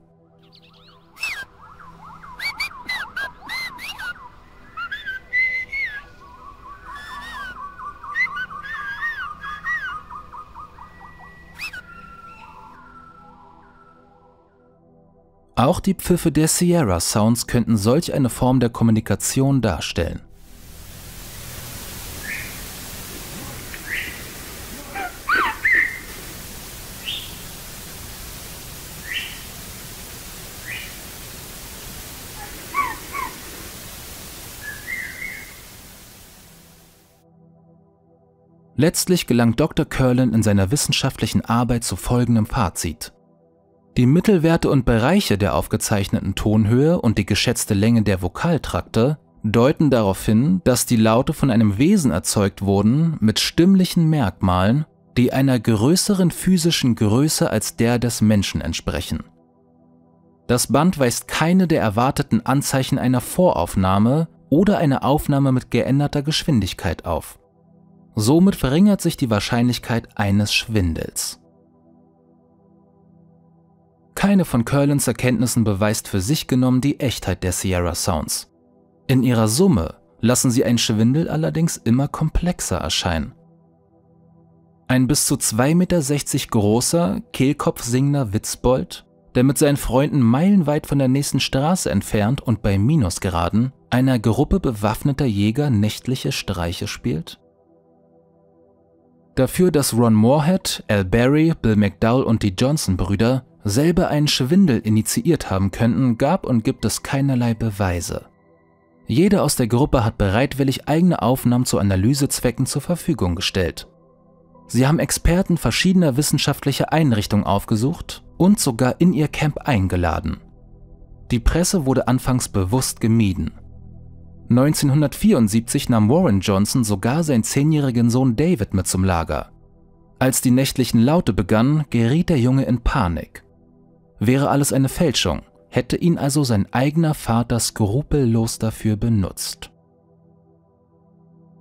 Auch die Pfiffe der Sierra Sounds könnten solch eine Form der Kommunikation darstellen. Letztlich gelangt Doktor Kirlin in seiner wissenschaftlichen Arbeit zu folgendem Fazit. Die Mittelwerte und Bereiche der aufgezeichneten Tonhöhe und die geschätzte Länge der Vokaltrakte deuten darauf hin, dass die Laute von einem Wesen erzeugt wurden mit stimmlichen Merkmalen, die einer größeren physischen Größe als der des Menschen entsprechen. Das Band weist keine der erwarteten Anzeichen einer Voraufnahme oder einer Aufnahme mit geänderter Geschwindigkeit auf. Somit verringert sich die Wahrscheinlichkeit eines Schwindels. Keine von Kirlins Erkenntnissen beweist für sich genommen die Echtheit der Sierra Sounds. In ihrer Summe lassen sie einen Schwindel allerdings immer komplexer erscheinen. Ein bis zu zwei Komma sechzig Meter großer, kehlkopfsingender Witzbold, der mit seinen Freunden meilenweit von der nächsten Straße entfernt und bei Minusgraden einer Gruppe bewaffneter Jäger nächtliche Streiche spielt? Dafür, dass Ron Morehead, Alan Berry, Bill McDowell und die Johnson-Brüder selber einen Schwindel initiiert haben könnten, gab und gibt es keinerlei Beweise. Jeder aus der Gruppe hat bereitwillig eigene Aufnahmen zu Analysezwecken zur Verfügung gestellt. Sie haben Experten verschiedener wissenschaftlicher Einrichtungen aufgesucht und sogar in ihr Camp eingeladen. Die Presse wurde anfangs bewusst gemieden. neunzehnhundertvierundsiebzig nahm Warren Johnson sogar seinen zehnjährigen Sohn David mit zum Lager. Als die nächtlichen Laute begannen, geriet der Junge in Panik. Wäre alles eine Fälschung, hätte ihn also sein eigener Vater skrupellos dafür benutzt.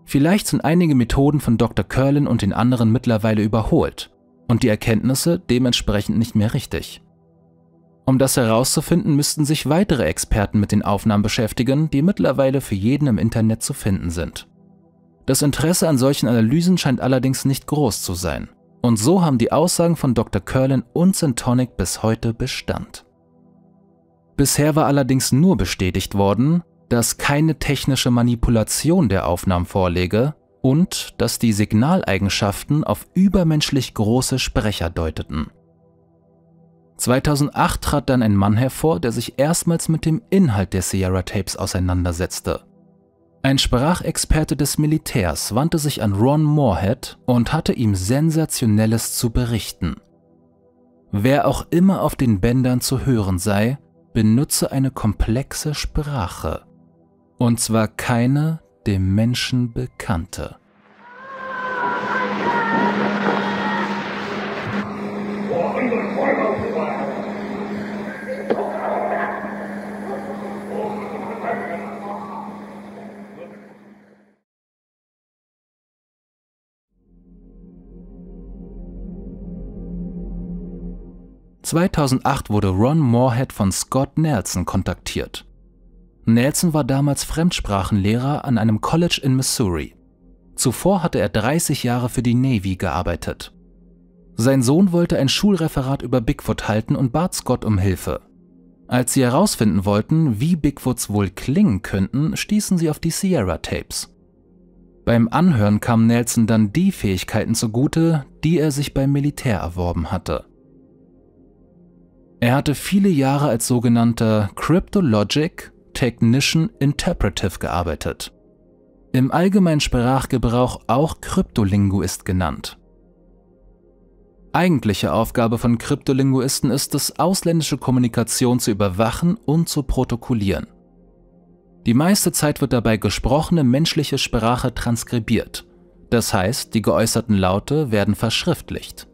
Vielleicht sind einige Methoden von Doktor Kirlin und den anderen mittlerweile überholt und die Erkenntnisse dementsprechend nicht mehr richtig. Um das herauszufinden, müssten sich weitere Experten mit den Aufnahmen beschäftigen, die mittlerweile für jeden im Internet zu finden sind. Das Interesse an solchen Analysen scheint allerdings nicht groß zu sein. Und so haben die Aussagen von Doktor Kirlin und Syntonic bis heute Bestand. Bisher war allerdings nur bestätigt worden, dass keine technische Manipulation der Aufnahmen vorläge und dass die Signaleigenschaften auf übermenschlich große Sprecher deuteten. zweitausendacht trat dann ein Mann hervor, der sich erstmals mit dem Inhalt der Sierra Tapes auseinandersetzte. Ein Sprachexperte des Militärs wandte sich an Ron Morehead und hatte ihm Sensationelles zu berichten. Wer auch immer auf den Bändern zu hören sei, benutze eine komplexe Sprache. Und zwar keine dem Menschen bekannte. zweitausendacht wurde Ron Morehead von Scott Nelson kontaktiert. Nelson war damals Fremdsprachenlehrer an einem College in Missouri. Zuvor hatte er dreißig Jahre für die Navy gearbeitet. Sein Sohn wollte ein Schulreferat über Bigfoot halten und bat Scott um Hilfe. Als sie herausfinden wollten, wie Bigfoots wohl klingen könnten, stießen sie auf die Sierra Tapes. Beim Anhören kamen Nelson dann die Fähigkeiten zugute, die er sich beim Militär erworben hatte. Er hatte viele Jahre als sogenannter Cryptologic Technician Interpretive gearbeitet. Im allgemeinen Sprachgebrauch auch Kryptolinguist genannt. Eigentliche Aufgabe von Kryptolinguisten ist es, ausländische Kommunikation zu überwachen und zu protokollieren. Die meiste Zeit wird dabei gesprochene menschliche Sprache transkribiert, das heißt, die geäußerten Laute werden verschriftlicht.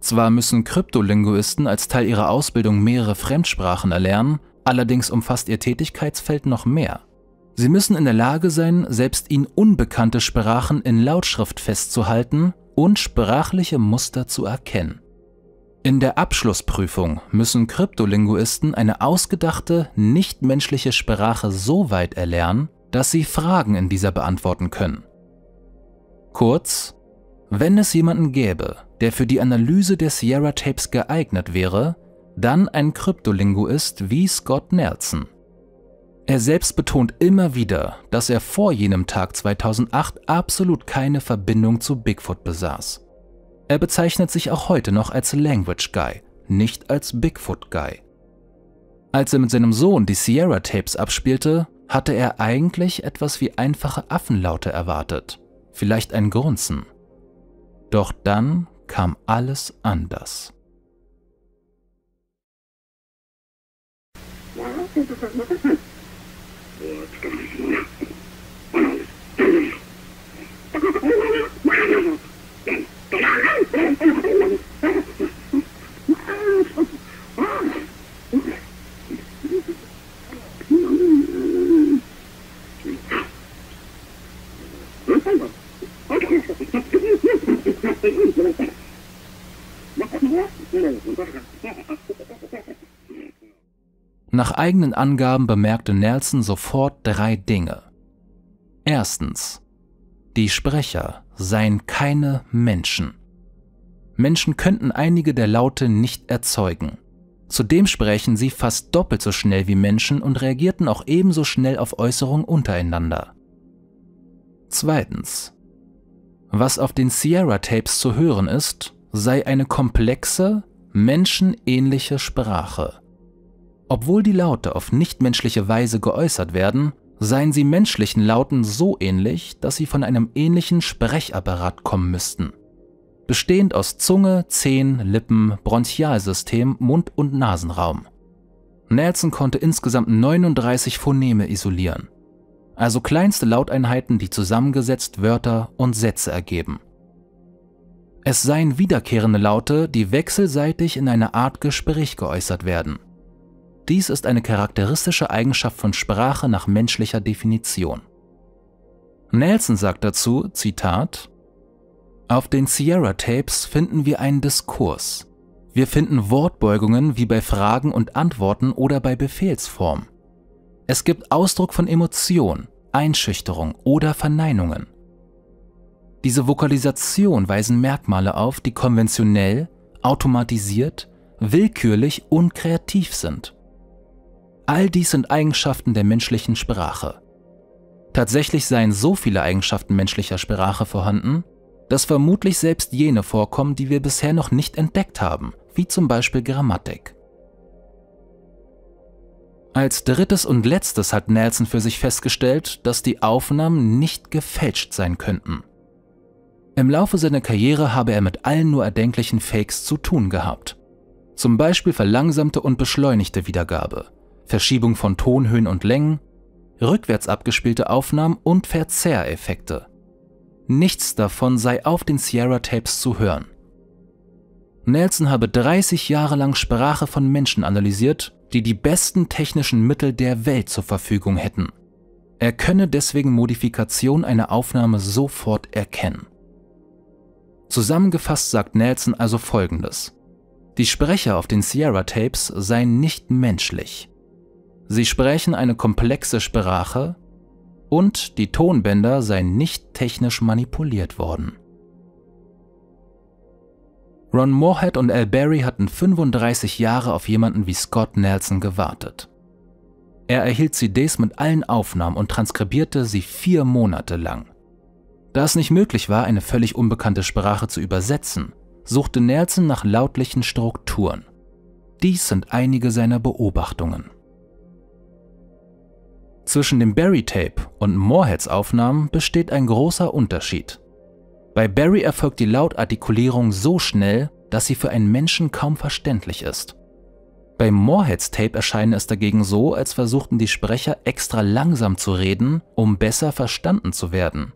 Zwar müssen Kryptolinguisten als Teil ihrer Ausbildung mehrere Fremdsprachen erlernen, allerdings umfasst ihr Tätigkeitsfeld noch mehr. Sie müssen in der Lage sein, selbst ihnen unbekannte Sprachen in Lautschrift festzuhalten und sprachliche Muster zu erkennen. In der Abschlussprüfung müssen Kryptolinguisten eine ausgedachte, nichtmenschliche Sprache so weit erlernen, dass sie Fragen in dieser beantworten können. Kurz, wenn es jemanden gäbe, der für die Analyse der Sierra Tapes geeignet wäre, dann ein Kryptolinguist wie Scott Nelson. Er selbst betont immer wieder, dass er vor jenem Tag zweitausendacht absolut keine Verbindung zu Bigfoot besaß. Er bezeichnet sich auch heute noch als Language Guy, nicht als Bigfoot Guy. Als er mit seinem Sohn die Sierra Tapes abspielte, hatte er eigentlich etwas wie einfache Affenlaute erwartet, vielleicht ein Grunzen. Doch dann kam alles anders. Nach eigenen Angaben bemerkte Nelson sofort drei Dinge. Erstens, die Sprecher seien keine Menschen. Menschen könnten einige der Laute nicht erzeugen. Zudem sprechen sie fast doppelt so schnell wie Menschen und reagierten auch ebenso schnell auf Äußerungen untereinander. Zweitens, was auf den Sierra Tapes zu hören ist, sei eine komplexe, menschenähnliche Sprache. Obwohl die Laute auf nichtmenschliche Weise geäußert werden, seien sie menschlichen Lauten so ähnlich, dass sie von einem ähnlichen Sprechapparat kommen müssten, bestehend aus Zunge, Zähnen, Lippen, Bronchialsystem, Mund- und Nasenraum. Nelson konnte insgesamt neununddreißig Phoneme isolieren, also kleinste Lauteinheiten, die zusammengesetzt Wörter und Sätze ergeben. Es seien wiederkehrende Laute, die wechselseitig in einer Art Gespräch geäußert werden. Dies ist eine charakteristische Eigenschaft von Sprache nach menschlicher Definition. Nelson sagt dazu, Zitat, auf den Sierra Tapes finden wir einen Diskurs. Wir finden Wortbeugungen wie bei Fragen und Antworten oder bei Befehlsform. Es gibt Ausdruck von Emotion, Einschüchterung oder Verneinungen. Diese Vokalisation weisen Merkmale auf, die konventionell, automatisiert, willkürlich und kreativ sind. All dies sind Eigenschaften der menschlichen Sprache. Tatsächlich seien so viele Eigenschaften menschlicher Sprache vorhanden, dass vermutlich selbst jene vorkommen, die wir bisher noch nicht entdeckt haben, wie zum Beispiel Grammatik. Als drittes und letztes hat Nelson für sich festgestellt, dass die Aufnahmen nicht gefälscht sein könnten. Im Laufe seiner Karriere habe er mit allen nur erdenklichen Fakes zu tun gehabt. Zum Beispiel verlangsamte und beschleunigte Wiedergabe, Verschiebung von Tonhöhen und Längen, rückwärts abgespielte Aufnahmen und Verzerreffekte. Nichts davon sei auf den Sierra Tapes zu hören. Nelson habe dreißig Jahre lang Sprache von Menschen analysiert, die die besten technischen Mittel der Welt zur Verfügung hätten. Er könne deswegen Modifikationen einer Aufnahme sofort erkennen. Zusammengefasst sagt Nelson also Folgendes. Die Sprecher auf den Sierra Tapes seien nicht menschlich. Sie sprechen eine komplexe Sprache und die Tonbänder seien nicht technisch manipuliert worden. Ron Morehead und Al Berry hatten fünfunddreißig Jahre auf jemanden wie Scott Nelson gewartet. Er erhielt C Ds mit allen Aufnahmen und transkribierte sie vier Monate lang. Da es nicht möglich war, eine völlig unbekannte Sprache zu übersetzen, suchte Nelson nach lautlichen Strukturen. Dies sind einige seiner Beobachtungen. Zwischen dem Berry-Tape und Moreheads Aufnahmen besteht ein großer Unterschied. Bei Berry erfolgt die Lautartikulierung so schnell, dass sie für einen Menschen kaum verständlich ist. Bei Moreheads Tape erscheint es dagegen so, als versuchten die Sprecher extra langsam zu reden, um besser verstanden zu werden.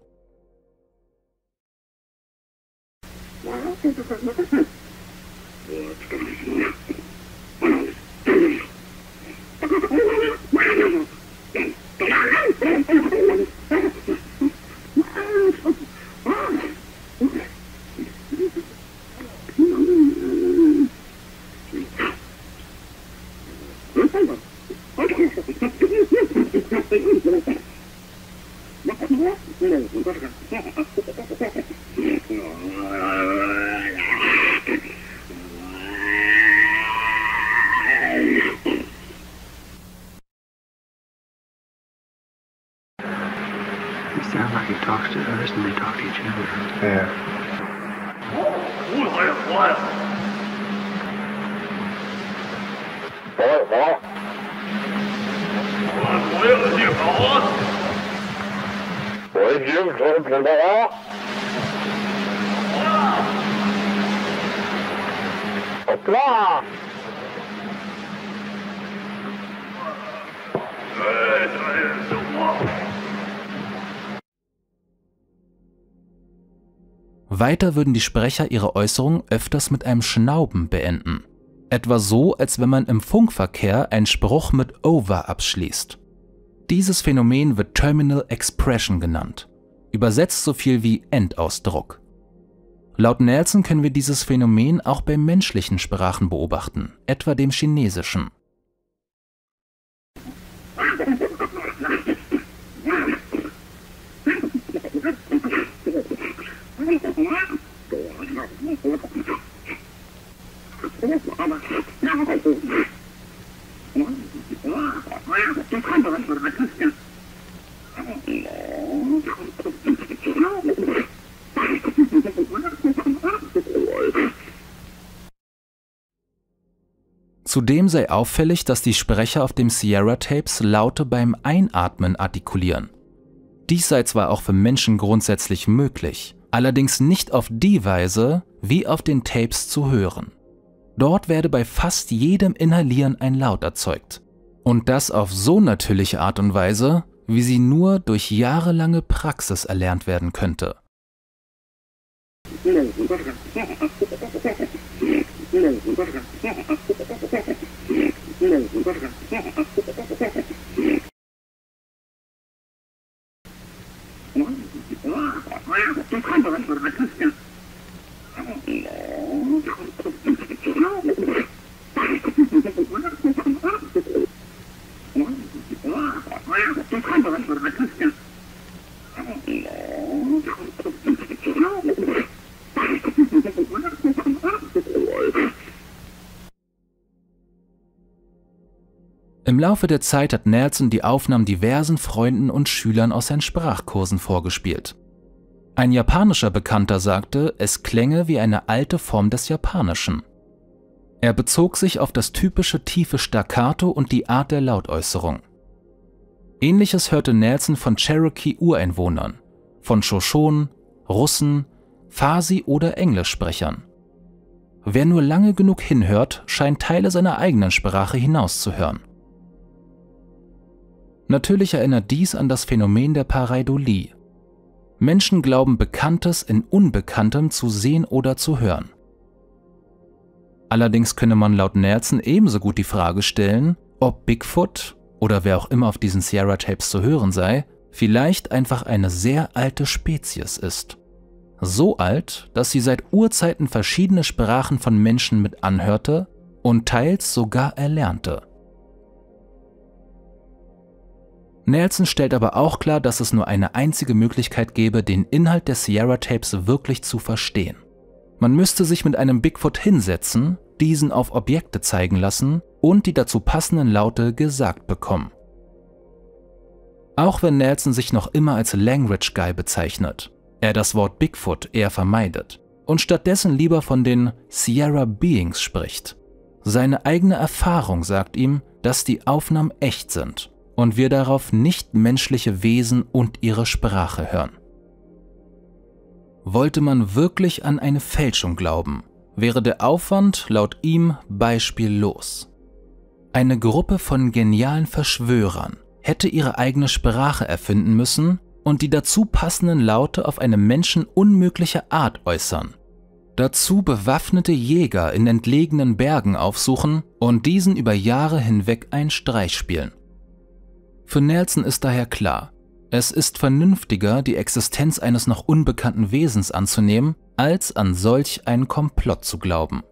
Weiter würden die Sprecher ihre Äußerungen öfters mit einem Schnauben beenden. Etwa so, als wenn man im Funkverkehr einen Spruch mit Over abschließt. Dieses Phänomen wird Terminal Expression genannt, übersetzt so viel wie Endausdruck. Laut Nelson können wir dieses Phänomen auch bei menschlichen Sprachen beobachten, etwa dem Chinesischen. Zudem sei auffällig, dass die Sprecher auf dem Sierra Tapes Laute beim Einatmen artikulieren. Dies sei zwar auch für Menschen grundsätzlich möglich, allerdings nicht auf die Weise, wie auf den Tapes zu hören. Dort werde bei fast jedem Inhalieren ein Laut erzeugt. Und das auf so natürliche Art und Weise, wie sie nur durch jahrelange Praxis erlernt werden könnte. Im Laufe der Zeit hat Nelson die Aufnahmen diversen Freunden und Schülern aus seinen Sprachkursen vorgespielt. Ein japanischer Bekannter sagte, es klänge wie eine alte Form des Japanischen. Er bezog sich auf das typische tiefe Staccato und die Art der Lautäußerung. Ähnliches hörte Nelson von Cherokee-Ureinwohnern, von Shoshonen, Russen, Farsi oder Englischsprechern. Wer nur lange genug hinhört, scheint Teile seiner eigenen Sprache hinauszuhören. Natürlich erinnert dies an das Phänomen der Pareidolie. Menschen glauben, Bekanntes in Unbekanntem zu sehen oder zu hören. Allerdings könne man laut Nelson ebenso gut die Frage stellen, ob Bigfoot, oder wer auch immer auf diesen Sierra Tapes zu hören sei, vielleicht einfach eine sehr alte Spezies ist. so alt, dass sie seit Urzeiten verschiedene Sprachen von Menschen mit anhörte und teils sogar erlernte. Nelson stellt aber auch klar, dass es nur eine einzige Möglichkeit gäbe, den Inhalt der Sierra Tapes wirklich zu verstehen. Man müsste sich mit einem Bigfoot hinsetzen, diesen auf Objekte zeigen lassen und die dazu passenden Laute gesagt bekommen. Auch wenn Nelson sich noch immer als Language Guy bezeichnet, er das Wort Bigfoot eher vermeidet und stattdessen lieber von den Sierra Beings spricht. Seine eigene Erfahrung sagt ihm, dass die Aufnahmen echt sind und wir darauf nicht menschliche Wesen und ihre Sprache hören. Wollte man wirklich an eine Fälschung glauben, wäre der Aufwand laut ihm beispiellos. Eine Gruppe von genialen Verschwörern hätte ihre eigene Sprache erfinden müssen und die dazu passenden Laute auf eine menschenunmögliche Art äußern. Dazu bewaffnete Jäger in entlegenen Bergen aufsuchen und diesen über Jahre hinweg einen Streich spielen. Für Nelson ist daher klar, es ist vernünftiger, die Existenz eines noch unbekannten Wesens anzunehmen, als an solch einen Komplott zu glauben.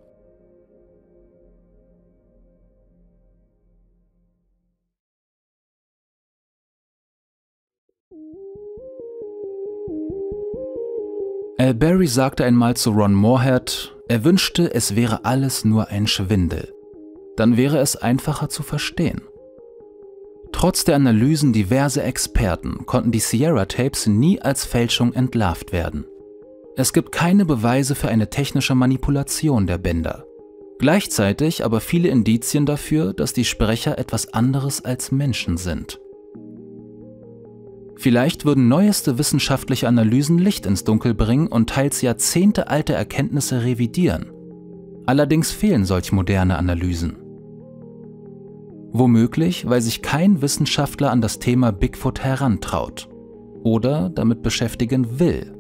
Al Berry sagte einmal zu Ron Morehead, er wünschte, es wäre alles nur ein Schwindel. Dann wäre es einfacher zu verstehen. Trotz der Analysen diverser Experten konnten die Sierra Tapes nie als Fälschung entlarvt werden. Es gibt keine Beweise für eine technische Manipulation der Bänder. Gleichzeitig aber viele Indizien dafür, dass die Sprecher etwas anderes als Menschen sind. Vielleicht würden neueste wissenschaftliche Analysen Licht ins Dunkel bringen und teils jahrzehntealte Erkenntnisse revidieren. Allerdings fehlen solch moderne Analysen. Womöglich, weil sich kein Wissenschaftler an das Thema Bigfoot herantraut oder damit beschäftigen will.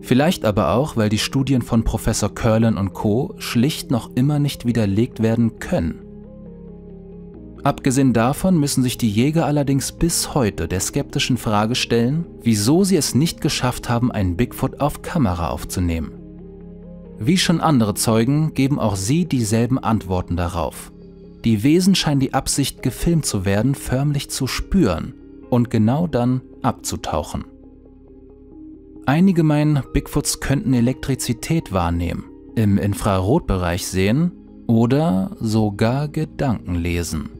Vielleicht aber auch, weil die Studien von Professor Kirlin und Co. schlicht noch immer nicht widerlegt werden können. Abgesehen davon müssen sich die Jäger allerdings bis heute der skeptischen Frage stellen, wieso sie es nicht geschafft haben, einen Bigfoot auf Kamera aufzunehmen. Wie schon andere Zeugen geben auch sie dieselben Antworten darauf. Die Wesen scheinen die Absicht, gefilmt zu werden, förmlich zu spüren und genau dann abzutauchen. Einige meinen, Bigfoots könnten Elektrizität wahrnehmen, im Infrarotbereich sehen oder sogar Gedanken lesen.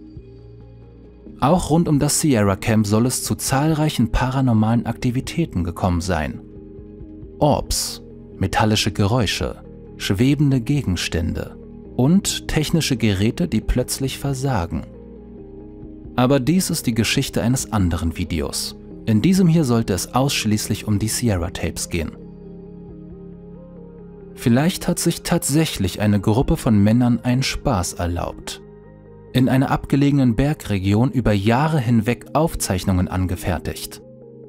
Auch rund um das Sierra Camp soll es zu zahlreichen paranormalen Aktivitäten gekommen sein. Orbs, metallische Geräusche, schwebende Gegenstände und technische Geräte, die plötzlich versagen. Aber dies ist die Geschichte eines anderen Videos. In diesem hier sollte es ausschließlich um die Sierra Tapes gehen. Vielleicht hat sich tatsächlich eine Gruppe von Männern einen Spaß erlaubt. In einer abgelegenen Bergregion über Jahre hinweg Aufzeichnungen angefertigt,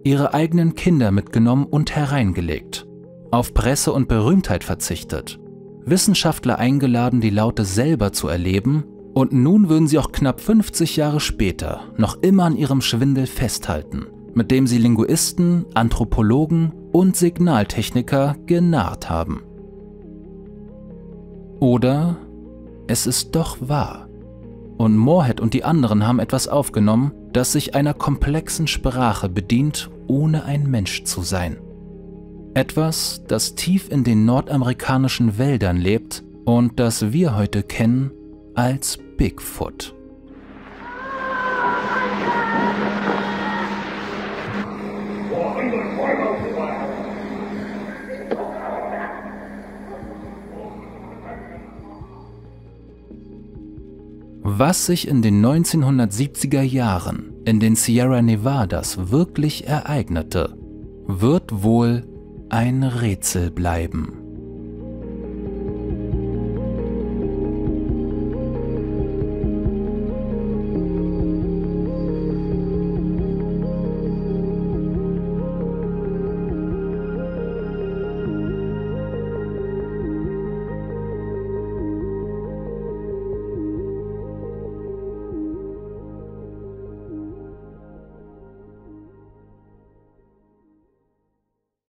ihre eigenen Kinder mitgenommen und hereingelegt, auf Presse und Berühmtheit verzichtet, Wissenschaftler eingeladen, die Laute selber zu erleben, und nun würden sie auch knapp fünfzig Jahre später noch immer an ihrem Schwindel festhalten, mit dem sie Linguisten, Anthropologen und Signaltechniker genarrt haben. Oder es ist doch wahr und Morehead und die anderen haben etwas aufgenommen, das sich einer komplexen Sprache bedient, ohne ein Mensch zu sein. Etwas, das tief in den nordamerikanischen Wäldern lebt und das wir heute kennen als Bigfoot. Was sich in den neunzehnhundertsiebziger Jahren in den Sierra Nevadas wirklich ereignete, wird wohl ein Rätsel bleiben.